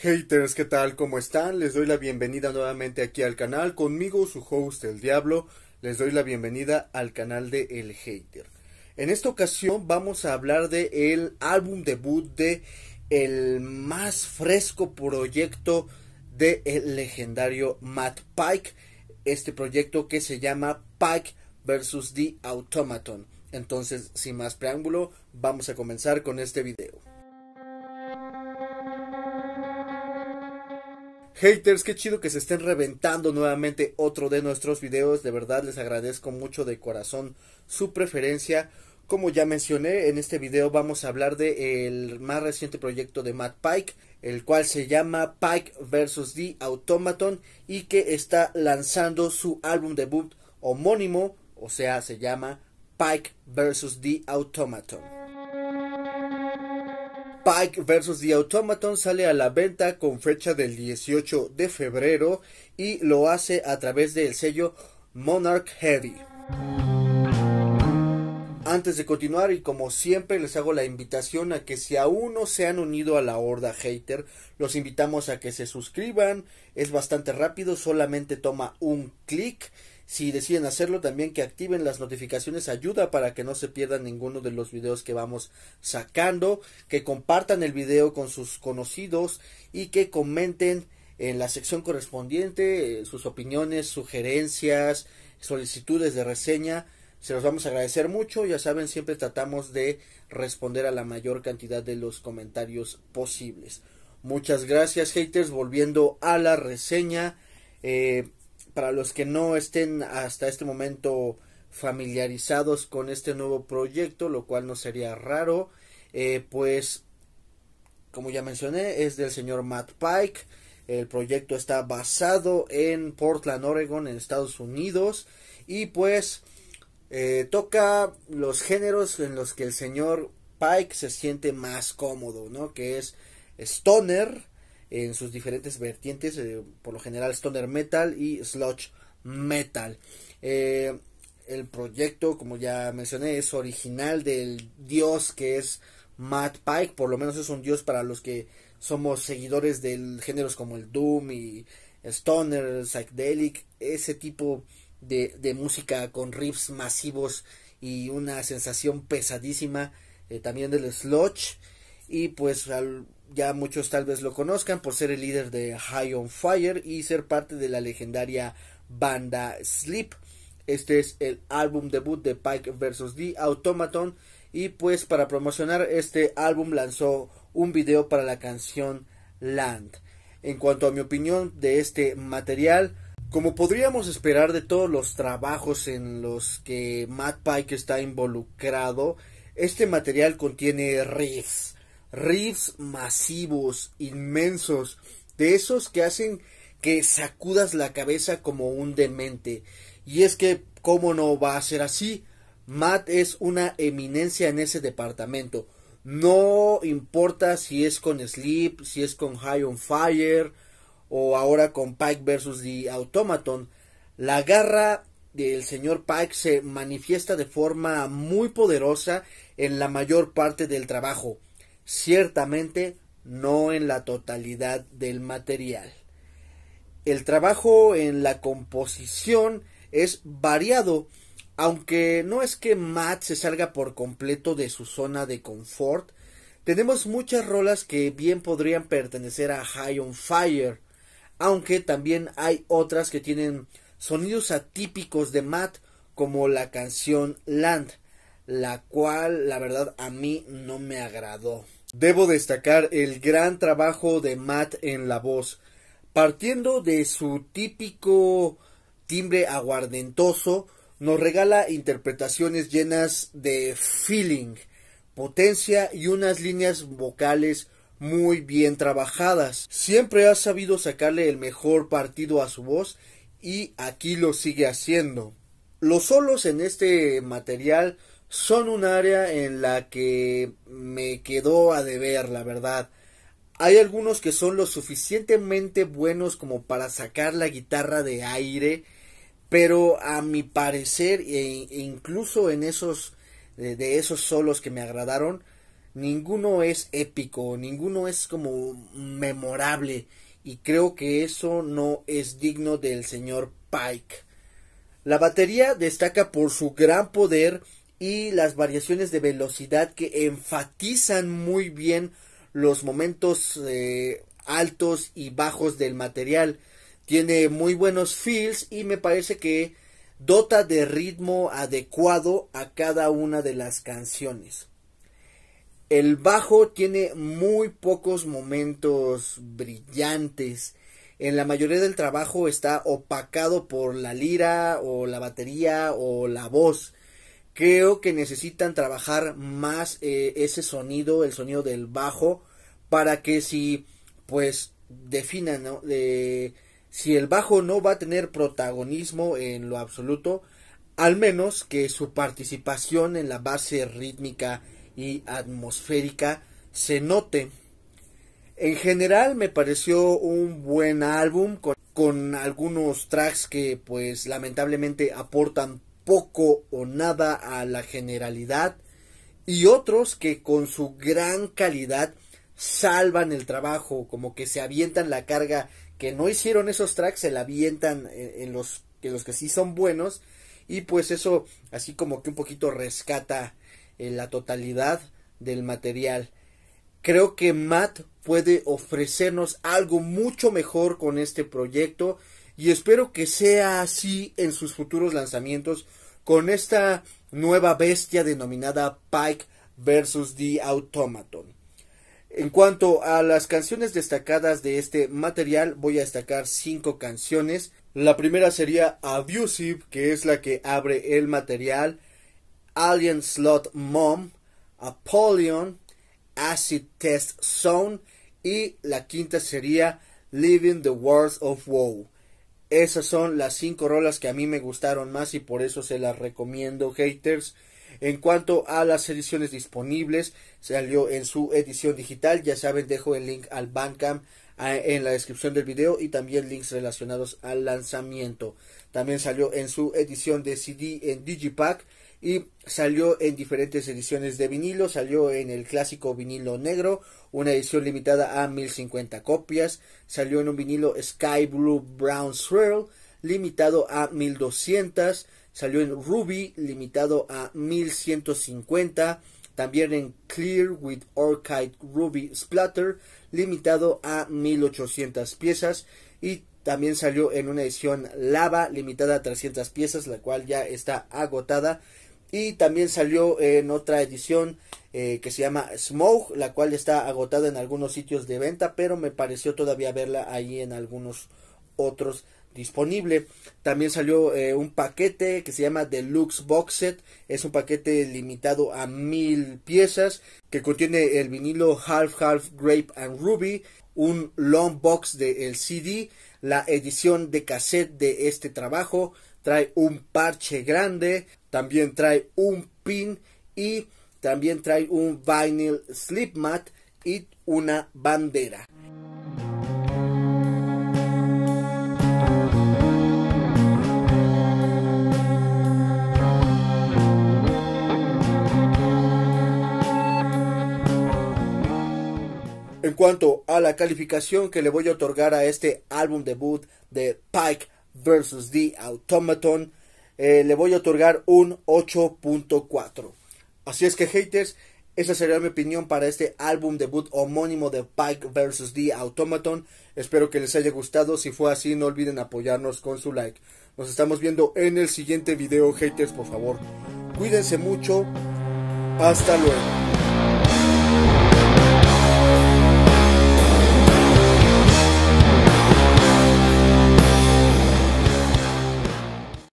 Haters, ¿qué tal? ¿Cómo están? Les doy la bienvenida nuevamente aquí al canal. Conmigo, su host, El Diablo. Les doy la bienvenida al canal de El Hater. En esta ocasión vamos a hablar de el álbum debut de el más fresco proyecto de el legendario Matt Pike. Este proyecto que se llama Pike vs. The Automaton. Entonces, sin más preámbulo, vamos a comenzar con este video. Haters, qué chido que se estén reventando nuevamente otro de nuestros videos. De verdad les agradezco mucho de corazón su preferencia. Como ya mencioné, en este video vamos a hablar de el más reciente proyecto de Matt Pike, el cual se llama Pike vs. The Automaton y que está lanzando su álbum debut homónimo, o sea, se llama Pike vs. The Automaton. Pike vs. The Automaton sale a la venta con fecha del 18 de febrero y lo hace a través del sello Monarch Heavy. Antes de continuar, y como siempre, les hago la invitación a que si aún no se han unido a la horda hater, los invitamos a que se suscriban. Es bastante rápido, solamente toma un clic. Si deciden hacerlo, también que activen las notificaciones ayuda para que no se pierdan ninguno de los videos que vamos sacando, que compartan el video con sus conocidos y que comenten en la sección correspondiente sus opiniones, sugerencias, solicitudes de reseña. Se los vamos a agradecer mucho, ya saben, siempre tratamos de responder a la mayor cantidad de los comentarios posibles. Muchas gracias, haters. Volviendo a la reseña, para los que no estén hasta este momento familiarizados con este nuevo proyecto, lo cual no sería raro, pues como ya mencioné, es del señor Matt Pike. El proyecto está basado en Portland, Oregon, en Estados Unidos, y pues toca los géneros en los que el señor Pike se siente más cómodo, ¿no? Que es stoner en sus diferentes vertientes, por lo general stoner metal y sludge metal. El proyecto, como ya mencioné, es original del dios que es Matt Pike, por lo menos es un dios para los que somos seguidores de géneros como el doom y stoner, psychedelic, ese tipo de música con riffs masivos y una sensación pesadísima, también del sludge. Y pues ya muchos tal vez lo conozcan por ser el líder de High on Fire y ser parte de la legendaria banda Sleep. Este es el álbum debut de Pike vs. The Automaton. Y pues para promocionar este álbum lanzó un video para la canción Land. En cuanto a mi opinión de este material, como podríamos esperar de todos los trabajos en los que Matt Pike está involucrado, este material contiene riffs. Riffs masivos, inmensos, de esos que hacen que sacudas la cabeza como un demente. Y es que, ¿cómo no va a ser así? Matt es una eminencia en ese departamento. No importa si es con Sleep, si es con High on Fire o ahora con Pike vs. The Automaton. La garra del señor Pike se manifiesta de forma muy poderosa en la mayor parte del trabajo. Ciertamente no en la totalidad del material. El trabajo en la composición es variado, aunque no es que Matt se salga por completo de su zona de confort. Tenemos muchas rolas que bien podrían pertenecer a High on Fire, aunque también hay otras que tienen sonidos atípicos de Matt, como la canción Land, la cual la verdad a mí no me agradó. Debo destacar el gran trabajo de Matt en la voz, partiendo de su típico timbre aguardentoso, nos regala interpretaciones llenas de feeling, potencia y unas líneas vocales muy bien trabajadas. Siempre ha sabido sacarle el mejor partido a su voz y aquí lo sigue haciendo. Los solos en este material son un área en la que me quedó a deber, la verdad. Hay algunos que son lo suficientemente buenos como para sacar la guitarra de aire, pero a mi parecer, e incluso en esos solos que me agradaron, ninguno es épico, ninguno es como memorable, y creo que eso no es digno del señor Pike. La batería destaca por su gran poder y las variaciones de velocidad que enfatizan muy bien los momentos altos y bajos del material. Tiene muy buenos feels y me parece que dota de ritmo adecuado a cada una de las canciones. El bajo tiene muy pocos momentos brillantes. En la mayoría del trabajo está opacado por la lira o la batería o la voz. Creo que necesitan trabajar más ese sonido, el sonido del bajo, para que si pues definan, ¿no? Si el bajo no va a tener protagonismo en lo absoluto, al menos que su participación en la base rítmica y atmosférica se note. En general me pareció un buen álbum con algunos tracks que pues lamentablemente aportan poco o nada a la generalidad y otros que con su gran calidad salvan el trabajo, como que se avientan la carga que no hicieron esos tracks, se la avientan en los que sí son buenos, y pues eso así como que un poquito rescata la totalidad del material. Creo que Matt puede ofrecernos algo mucho mejor con este proyecto y espero que sea así en sus futuros lanzamientos con esta nueva bestia denominada Pike vs. The Automaton. En cuanto a las canciones destacadas de este material, voy a destacar 5 canciones. La primera sería Abusive, que es la que abre el material, Alien Slot Mom, Apollyon, Acid Test Zone, y la quinta sería Living the Words of Woe. Esas son las 5 rolas que a mí me gustaron más y por eso se las recomiendo, haters. En cuanto a las ediciones disponibles, salió en su edición digital. Ya saben, dejo el link al Bandcamp en la descripción del video y también links relacionados al lanzamiento. También salió en su edición de CD en Digipack y salió en diferentes ediciones de vinilo. Salió en el clásico vinilo negro, una edición limitada a 1050 copias. Salió en un vinilo Sky Blue Brown Swirl, limitado a 1200. Salió en Ruby, limitado a 1150. También en Clear with Orchid Ruby Splatter, limitado a 1800 piezas. Y también salió en una edición Lava, limitada a 300 piezas, la cual ya está agotada. Y también salió en otra edición que se llama Smoke, la cual está agotada en algunos sitios de venta, pero me pareció todavía verla ahí en algunos otros disponible. También salió un paquete que se llama Deluxe Box Set. Es un paquete limitado a 1000 piezas que contiene el vinilo Half Half Grape and Ruby, un long box del CD, la edición de cassette de este trabajo, trae un parche grande, también trae un pin y también trae un vinyl slip mat y una bandera. En cuanto a la calificación que le voy a otorgar a este álbum debut de Pike vs. The Automaton, le voy a otorgar un 8.4. Así es que, haters, esa sería mi opinión para este álbum debut homónimo de Pike vs. The Automaton. Espero que les haya gustado. Si fue así, no olviden apoyarnos con su like. Nos estamos viendo en el siguiente video, haters. Por favor, cuídense mucho. Hasta luego.